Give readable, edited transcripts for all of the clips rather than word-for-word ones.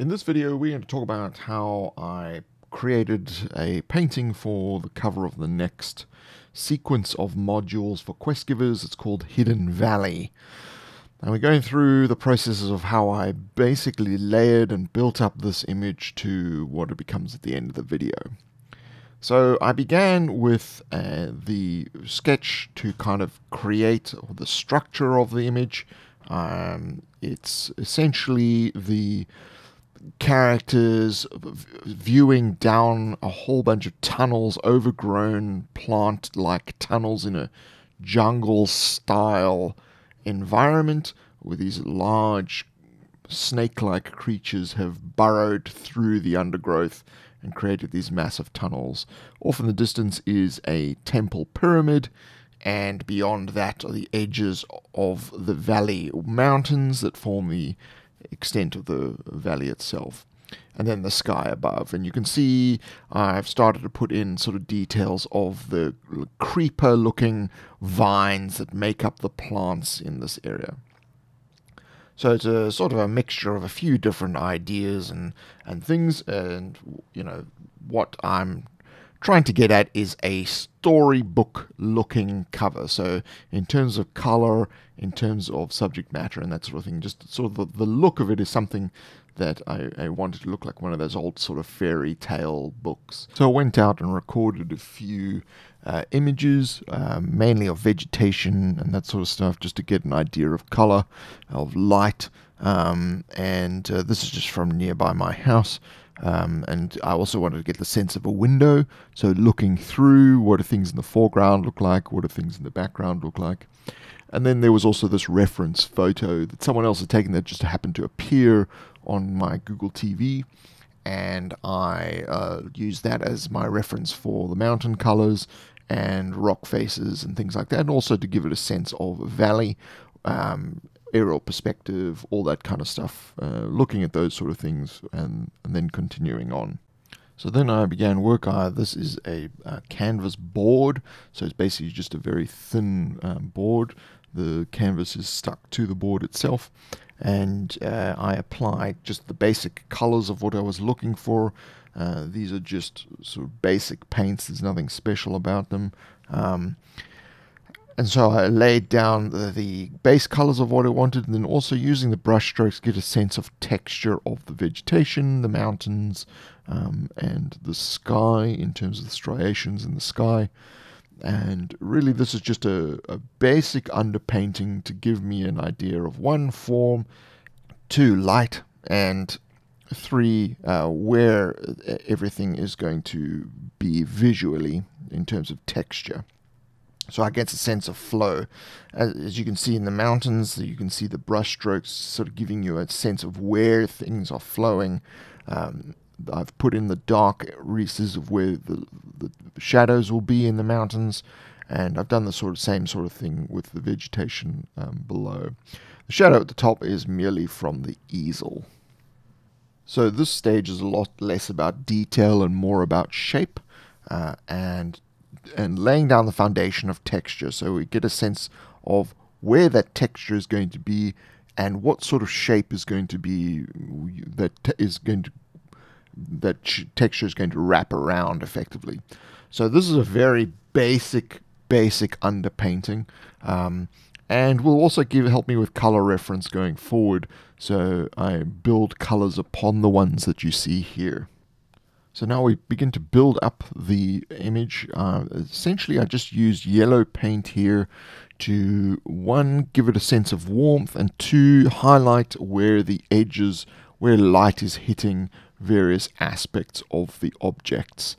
In this video, we're going to talk about how I created a painting for the cover of the next sequence of modules for Quest Givers. It's called Hidden Valley. And we're going through the processes of how I basically layered and built up this image to what it becomes at the end of the video. So I began with the sketch to kind of create the structure of the image. It's essentially the characters viewing down a whole bunch of tunnels, overgrown plant-like tunnels in a jungle-style environment where these large snake-like creatures have burrowed through the undergrowth and created these massive tunnels. Off in the distance is a temple pyramid, and beyond that are the edges of the valley mountains that form the extent of the valley itself, and then the sky above. And you can see I've started to put in sort of details of the creeper looking vines that make up the plants in this area. So it's a sort of a mixture of a few different ideas and things, and you know what I'm trying to get at is a storybook looking cover. So in terms of color, in terms of subject matter and that sort of thing, just sort of the look of it is something that I wanted to look like one of those old sort of fairy tale books. So I went out and recorded a few images, mainly of vegetation and that sort of stuff, just to get an idea of color, of light, and this is just from nearby my house. And I also wanted to get the sense of a window, so looking through, what do things in the foreground look like, what do things in the background look like. And then there was also this reference photo that someone else had taken that just happened to appear on my Google TV, and I used that as my reference for the mountain colors and rock faces and things like that, and also to give it a sense of a valley, aerial perspective, all that kind of stuff, looking at those sort of things and then continuing on. So then I began work. This is a canvas board, so it's basically just a very thin board. The canvas is stuck to the board itself, and I applied just the basic colors of what I was looking for. These are just sort of basic paints, there's nothing special about them. And so I laid down the base colors of what I wanted, and then also using the brush strokes get a sense of texture of the vegetation, the mountains, and the sky in terms of the striations in the sky. And really this is just a basic underpainting to give me an idea of one, form, two, light, and three, where everything is going to be visually in terms of texture. So I get a sense of flow. As you can see in the mountains, you can see the brush strokes sort of giving you a sense of where things are flowing. I've put in the dark recesses of where the shadows will be in the mountains, and I've done the same sort of thing with the vegetation below. The shadow at the top is merely from the easel. So this stage is a lot less about detail and more about shape and laying down the foundation of texture, so we get a sense of where that texture is going to be and what sort of shape is going to be that texture is going to wrap around effectively. So this is a very basic underpainting, and will also help me with color reference going forward, so I build colors upon the ones that you see here. So now we begin to build up the image. Essentially, I just used yellow paint here to, one, give it a sense of warmth, and two, highlight where the edges, where light is hitting various aspects of the objects.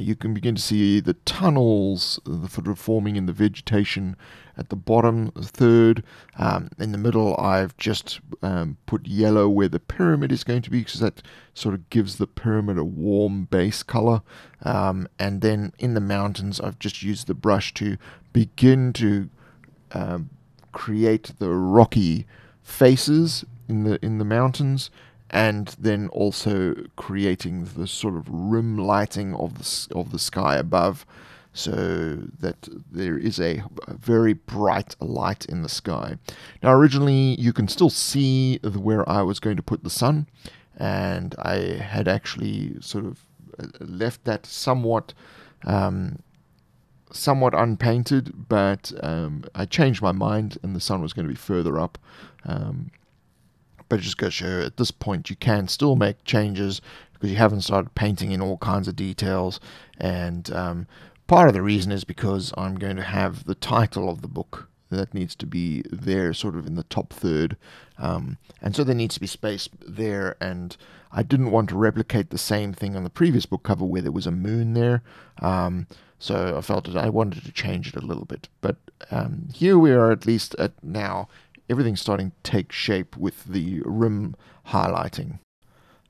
You can begin to see the tunnels that are forming in the vegetation at the bottom third. In the middle, I've just put yellow where the pyramid is going to be, because that sort of gives the pyramid a warm base color. And then in the mountains, I've just used the brush to begin to create the rocky faces in the mountains, and then also creating the sort of rim lighting of the sky above, so that there is a very bright light in the sky. Now originally you can still see where I was going to put the sun, and I had actually sort of left that somewhat unpainted, but I changed my mind and the sun was going to be further up. But it just goes to show, at this point you can still make changes because you haven't started painting in all kinds of details. And part of the reason is because I'm going to have the title of the book that needs to be there sort of in the top third, and so there needs to be space there. And I didn't want to replicate the same thing on the previous book cover where there was a moon there, so I felt that I wanted to change it a little bit. But here we are, at least at now, everything's starting to take shape with the rim highlighting.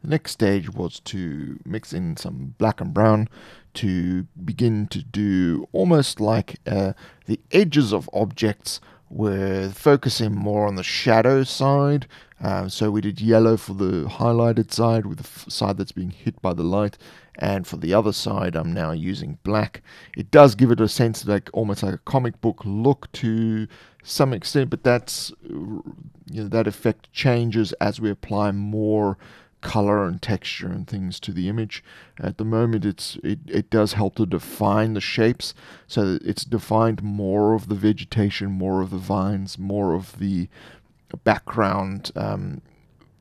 The next stage was to mix in some black and brown to begin to do almost like the edges of objects were focusing more on the shadow side. So we did yellow for the highlighted side with the side that's being hit by the light, and for the other side I'm now using black. It does give it a sense of like almost like a comic book look to some extent, but that's, you know, that effect changes as we apply more color and texture and things to the image. At the moment it does help to define the shapes, so that it's defined more of the vegetation, more of the vines, more of the background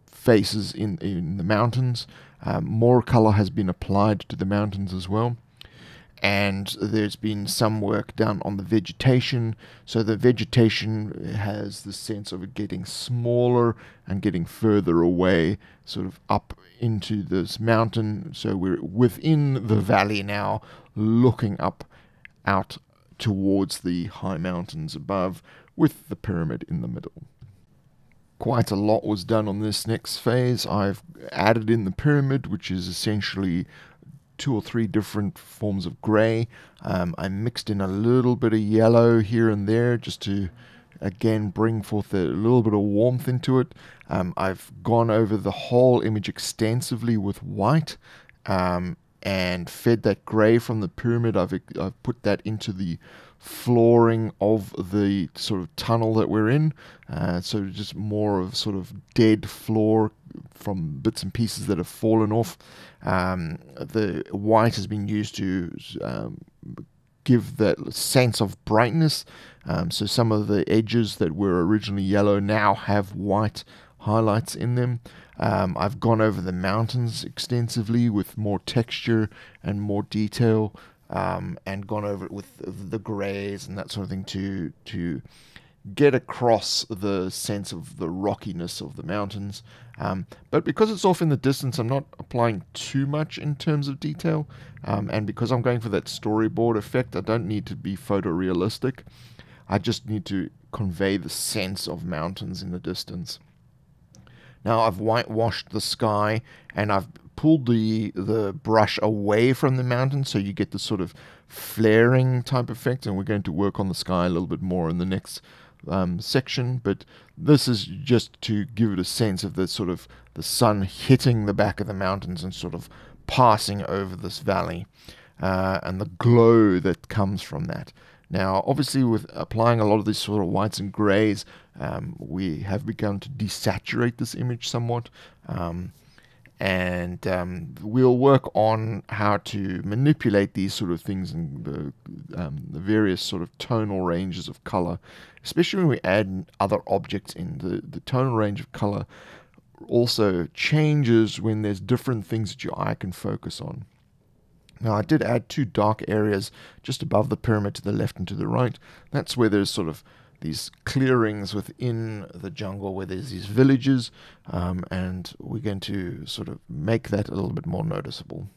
faces in the mountains. More color has been applied to the mountains as well, and there's been some work done on the vegetation, so the vegetation has the sense of it getting smaller and getting further away, sort of up into this mountain. So we're within the valley now, looking up out towards the high mountains above with the pyramid in the middle. Quite a lot was done on this next phase. I've added in the pyramid, which is essentially 2 or 3 different forms of grey. I mixed in a little bit of yellow here and there just to again bring forth a little bit of warmth into it. I've gone over the whole image extensively with white, and fed that grey from the pyramid. I've put that into the flooring of the sort of tunnel that we're in, so just more of sort of dead floor from bits and pieces that have fallen off. The white has been used to give that sense of brightness, so some of the edges that were originally yellow now have white highlights in them. I've gone over the mountains extensively with more texture and more detail, and gone over it with the greys and that sort of thing to get across the sense of the rockiness of the mountains. But because it's off in the distance, I'm not applying too much in terms of detail, and because I'm going for that storyboard effect, I don't need to be photorealistic. I just need to convey the sense of mountains in the distance. Now I've whitewashed the sky, and I've pulled the brush away from the mountain, so you get the sort of flaring type effect, and we're going to work on the sky a little bit more in the next section. But this is just to give it a sense of the sort of the sun hitting the back of the mountains and sort of passing over this valley, and the glow that comes from that. Now obviously with applying a lot of these sort of whites and greys, we have begun to desaturate this image somewhat, and we'll work on how to manipulate these sort of things and the various sort of tonal ranges of color, especially when we add other objects in. The tonal range of color also changes when there's different things that your eye can focus on. Now I did add 2 dark areas just above the pyramid, to the left and to the right. That's where there's sort of these clearings within the jungle where there's these villages, and we're going to sort of make that a little bit more noticeable.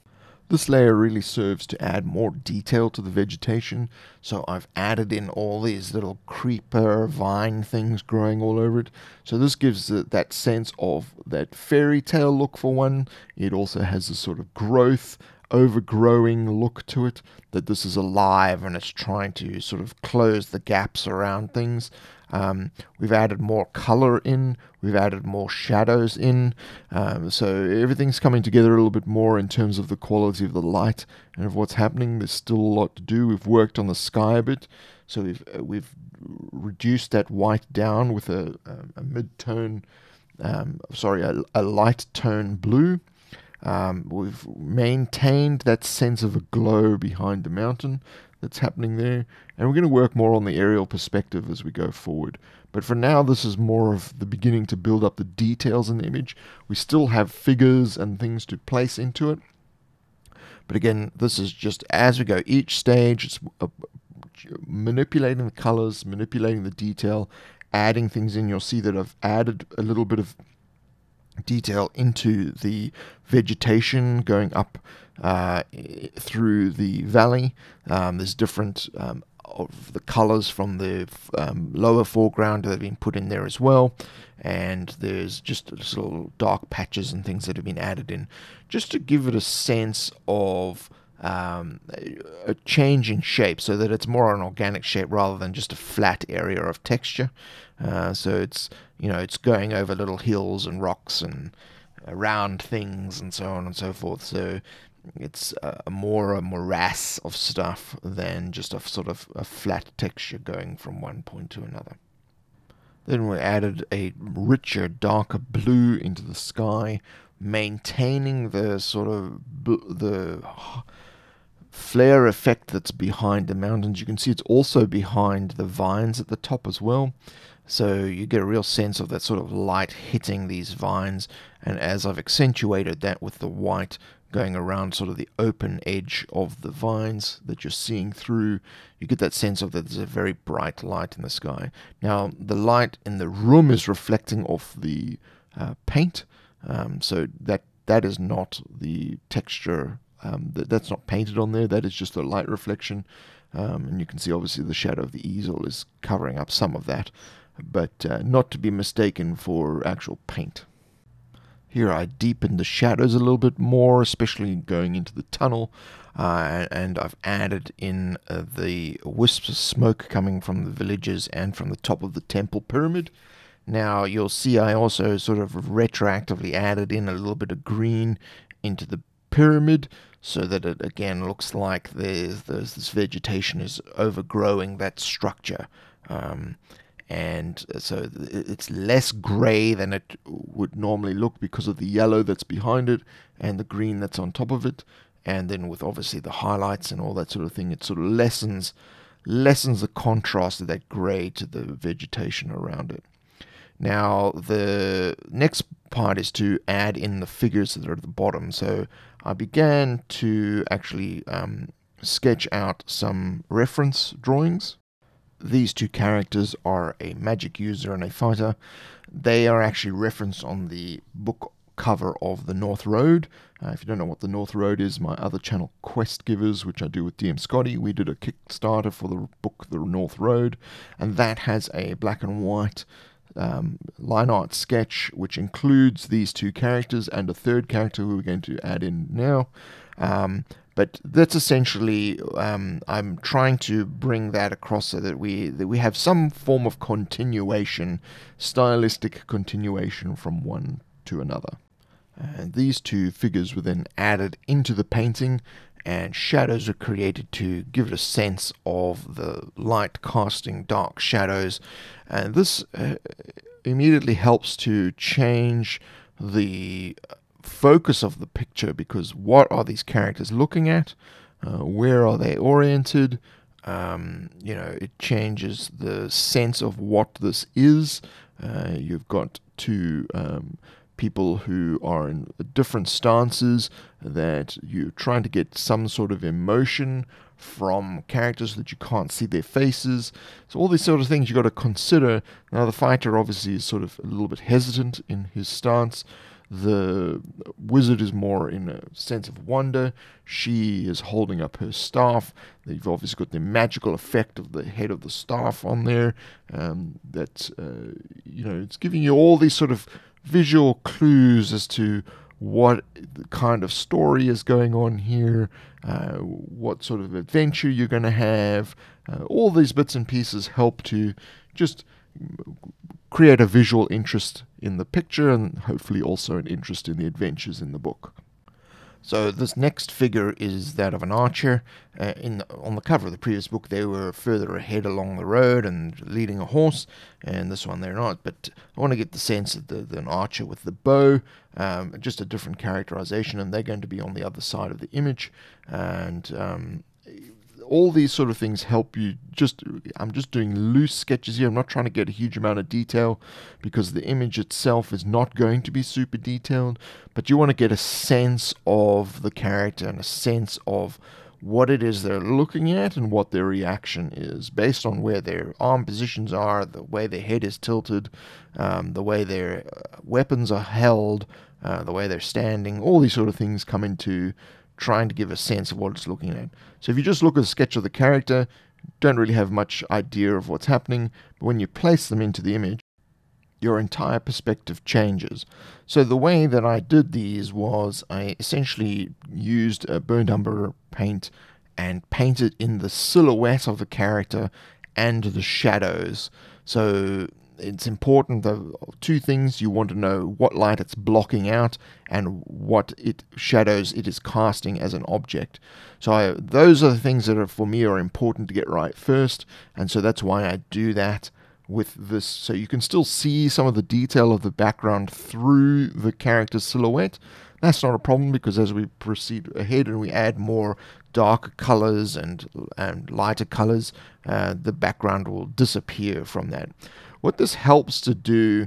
This layer really serves to add more detail to the vegetation, so I've added in all these little creeper vine things growing all over it. So this gives that sense of that fairy tale look for one. It also has a sort of growth, overgrowing look to it, that this is alive and it's trying to sort of close the gaps around things. We've added more color in, we've added more shadows in, so everything's coming together a little bit more in terms of the quality of the light and of what's happening. There's still a lot to do. We've worked on the sky a bit, so we've reduced that white down with a mid-tone a light tone blue. We've maintained that sense of a glow behind the mountain that's happening there, and we're going to work more on the aerial perspective as we go forward. But for now, this is more of the beginning to build up the details in the image. We still have figures and things to place into it, but again, this is just as we go. Each stage, it's manipulating the colors, manipulating the detail, adding things in. You'll see that I've added a little bit of detail into the vegetation going up through the valley. There's different of the colors from the lower foreground that have been put in there as well, and there's just little dark patches and things that have been added in just to give it a sense of a change in shape, so that it's more an organic shape rather than just a flat area of texture. So it's, you know, it's going over little hills and rocks and around things and so on and so forth. So it's a morass of stuff than just a sort of a flat texture going from one point to another. Then we added a richer, darker blue into the sky, maintaining the sort of the flare effect that's behind the mountains. You can see it's also behind the vines at the top as well, so you get a real sense of that sort of light hitting these vines, and as I've accentuated that with the white going around sort of the open edge of the vines that you're seeing through, you get that sense of that there's a very bright light in the sky. Now the light in the room is reflecting off the paint, so that is not the texture, that's not painted on there, that is just a light reflection, and you can see obviously the shadow of the easel is covering up some of that, but not to be mistaken for actual paint. Here I deepened the shadows a little bit more, especially going into the tunnel, and I've added in the wisps of smoke coming from the villages and from the top of the temple pyramid. Now you'll see I also sort of retroactively added in a little bit of green into the pyramid, so that it again looks like there's this vegetation is overgrowing that structure. And so it's less grey than it would normally look because of the yellow that's behind it and the green that's on top of it. And then with obviously the highlights and all that sort of thing, it sort of lessens the contrast of that grey to the vegetation around it. Now the next part is to add in the figures that are at the bottom. So I began to actually sketch out some reference drawings. These two characters are a magic user and a fighter. They are actually referenced on the book cover of the North Road. If you don't know what the North Road is, my other channel, Quest Givers, which I do with DM Scotty, we did a Kickstarter for the book The North Road, and that has a black and white line art sketch which includes these two characters and a third character who we're going to add in now. But that's essentially, I'm trying to bring that across so that we have some form of continuation, stylistic continuation from one to another. And these two figures were then added into the painting, and shadows were created to give it a sense of the light casting dark shadows. And this immediately helps to change the focus of the picture, because what are these characters looking at, where are they oriented, you know, it changes the sense of what this is. You've got two people who are in different stances that you're trying to get some sort of emotion from characters that you can't see their faces. So all these sort of things you've got to consider. Now the fighter obviously is sort of a little bit hesitant in his stance. The wizard is more in a sense of wonder. She is holding up her staff. They've obviously got the magical effect of the head of the staff on there. That you know, it's giving you all these sort of visual clues as to what kind of story is going on here, what sort of adventure you're going to have. All these bits and pieces help to just create a visual interest in the picture, and hopefully also an interest in the adventures in the book. So this next figure is that of an archer. On the cover of the previous book, they were further ahead along the road and leading a horse, and this one they're not. But I want to get the sense that an archer with the bow, just a different characterization, and they're going to be on the other side of the image. And all these sort of things help you. I'm just doing loose sketches here. I'm not trying to get a huge amount of detail because the image itself is not going to be super detailed, but you want to get a sense of the character and a sense of what it is they're looking at and what their reaction is based on where their arm positions are, the way their head is tilted, the way their weapons are held, the way they're standing. All these sort of things come into trying to give a sense of what it's looking at. So if you just look at a sketch of the character, don't really have much idea of what's happening, but when you place them into the image, your entire perspective changes. So the way that I did these was I essentially used a burnt umber paint and painted in the silhouette of the character and the shadows. So it's important, though, two things. You want to know what light it's blocking out and what shadows it is casting as an object. So those are the things that are, for me, are important to get right first, and so that's why I do that with this. So you can still see some of the detail of the background through the character's silhouette. That's not a problem, because as we proceed ahead and we add more darker colors and lighter colors, the background will disappear from that. What this helps to do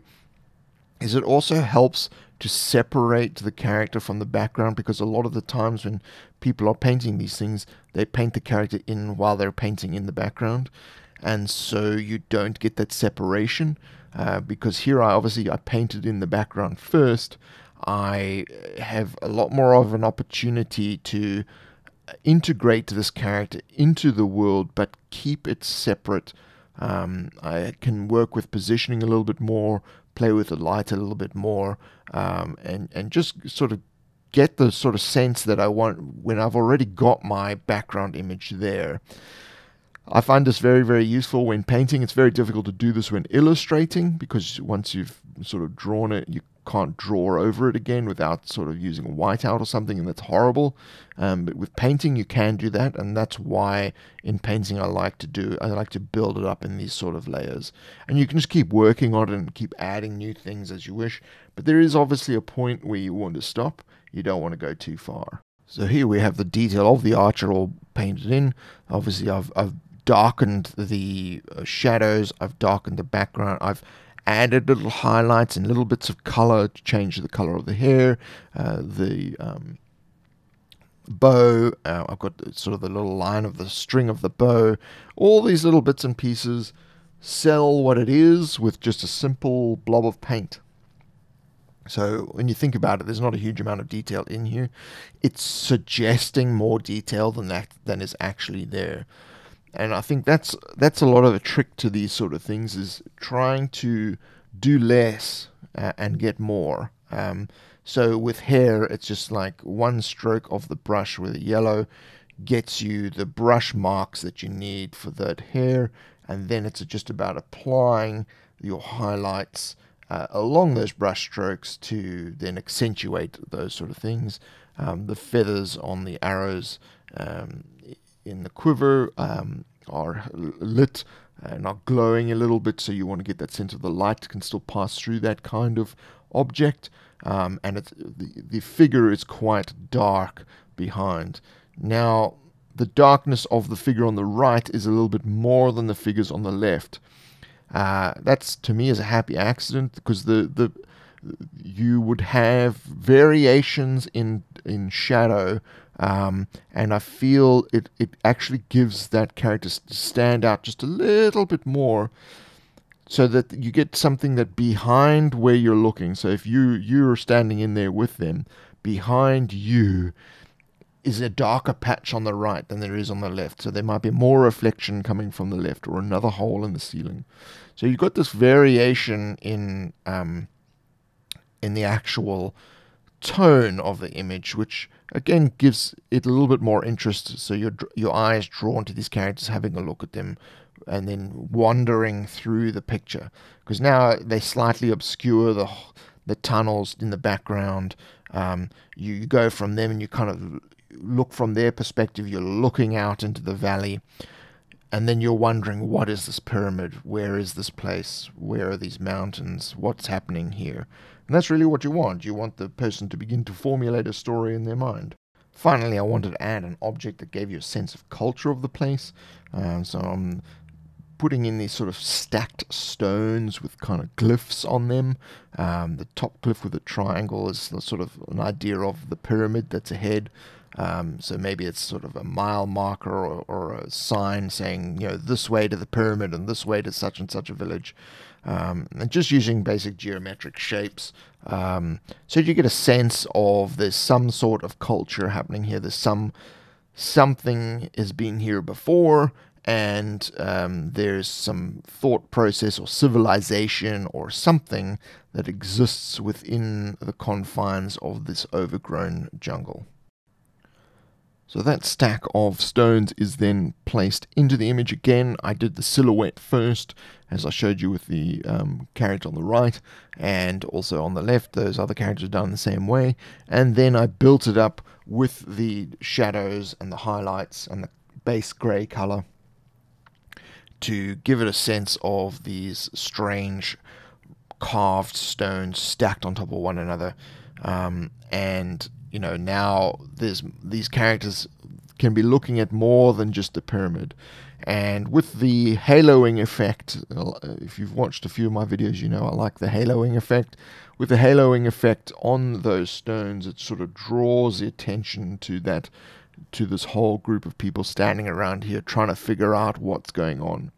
is it also helps to separate the character from the background, because a lot of the times when people are painting these things, they paint the character in while they're painting in the background, and so you don't get that separation, because here I painted in the background first. I have a lot more of an opportunity to integrate this character into the world but keep it separate. I can work with positioning a little bit more, play with the light a little bit more, and just sort of get the sort of sense that I want when I've already got my background image there. I find this very, very useful when painting. It's very difficult to do this when illustrating, because once you've sort of drawn it, you can't draw over it again without sort of using a whiteout or something, and that's horrible. But with painting you can do that, and that's why in painting I like to build it up in these sort of layers, and you can just keep working on it and keep adding new things as you wish, but there is obviously a point where you want to stop. You don't want to go too far. So here we have the detail of the archer all painted in. Obviously I've darkened the shadows, I've darkened the background, I've added little highlights and little bits of color to change the color of the hair, the bow. I've got sort of the little line of the string of the bow. All these little bits and pieces sell what it is with just a simple blob of paint. So when you think about it, there's not a huge amount of detail in here. It's suggesting more detail than is actually there. And I think that's a lot of the trick to these sort of things, is trying to do less and get more. So with hair, it's just like one stroke of the brush with the yellow gets you the brush marks that you need for that hair, and then it's just about applying your highlights along those brush strokes to then accentuate those sort of things. The feathers on the arrows in the quiver are lit and are glowing a little bit, so you want to get that sense of the light can still pass through that kind of object, and it's, the figure is quite dark behind. Now the darkness of the figure on the right is a little bit more than the figures on the left. That's, to me, is a happy accident, because you would have variations in shadow, and I feel it actually gives that character to stand out just a little bit more, so that you get something that behind where you're looking. So if you're standing in there with them, behind you is a darker patch on the right than there is on the left, so there might be more reflection coming from the left, or another hole in the ceiling. So you've got this variation in the actual tone of the image, which again gives it a little bit more interest. So your eye is drawn to these characters, having a look at them, and then wandering through the picture, because now they slightly obscure the tunnels in the background, You go from them and you kind of look from their perspective. You're looking out into the valley, and then you're wondering, what is this pyramid? Where is this place? Where are these mountains? What's happening here? And that's really what you want. You want the person to begin to formulate a story in their mind. Finally, I wanted to add an object that gave you a sense of culture of the place. So I'm putting in these sort of stacked stones with kind of glyphs on them. The top glyph with a triangle is sort of an idea of the pyramid that's ahead. So maybe it's sort of a mile marker or a sign saying, you know, this way to the pyramid and this way to such and such a village. And just using basic geometric shapes, so you get a sense of there's some sort of culture happening here. There's something has been here before, and there's some thought process or civilization or something that exists within the confines of this overgrown jungle. So that stack of stones is then placed into the image again. I did the silhouette first, as I showed you with the carriage on the right, and also on the left, those other carriages are done the same way. And then I built it up with the shadows and the highlights and the base grey colour to give it a sense of these strange carved stones stacked on top of one another. And you know, now these characters can be looking at more than just the pyramid. And with the haloing effect, if you've watched a few of my videos, you know I like the haloing effect. With the haloing effect on those stones, it sort of draws the attention to this whole group of people standing around here trying to figure out what's going on.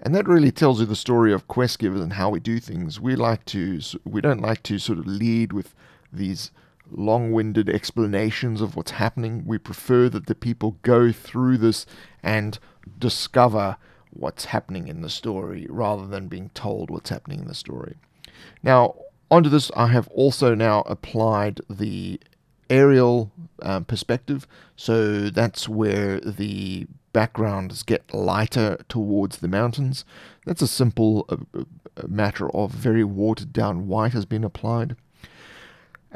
And that really tells you the story of Quest Givers and how we do things. We don't like to sort of lead with these long-winded explanations of what's happening. We prefer that the people go through this and discover what's happening in the story rather than being told what's happening in the story. Now, onto this, I have also now applied the aerial perspective. So that's where the backgrounds get lighter towards the mountains. That's a simple matter of very watered down white has been applied.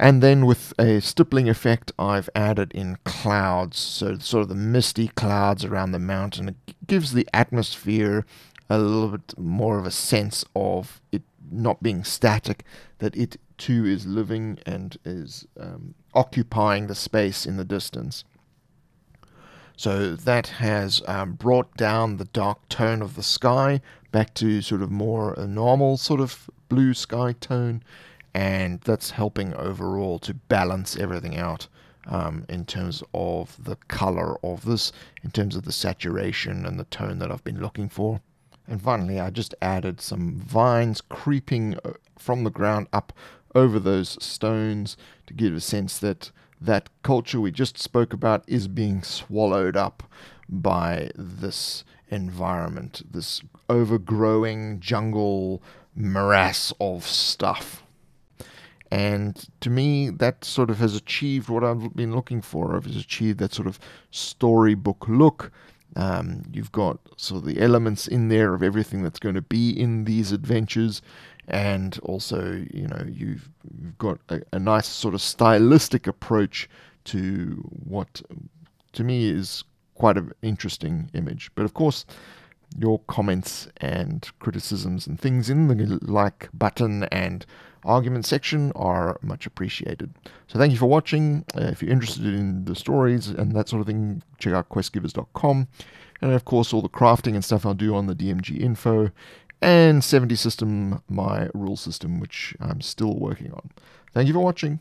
And then with a stippling effect, I've added in clouds, so sort of the misty clouds around the mountain. It gives the atmosphere a little bit more of a sense of it not being static, that it too is living and is occupying the space in the distance. So that has brought down the dark tone of the sky back to sort of more a normal sort of blue sky tone. And that's helping overall to balance everything out in terms of the color of this, in terms of the saturation and the tone that I've been looking for. And finally, I just added some vines creeping from the ground up over those stones to give a sense that that culture we just spoke about is being swallowed up by this environment, this overgrowing jungle morass of stuff. And to me, that sort of has achieved what I've been looking for. I've achieved that sort of storybook look. You've got sort of the elements in there of everything that's going to be in these adventures. And also, you know, you've got a nice sort of stylistic approach to what, to me, is quite an interesting image. But of course, your comments and criticisms and things in the like button and argument section are much appreciated. So thank you for watching. If you're interested in the stories and that sort of thing, check out questgivers.com. And of course, all the crafting and stuff I'll do on the DMG info and 7D System, my rule system, which I'm still working on. Thank you for watching.